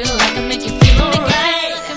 real, I can make you feel alright.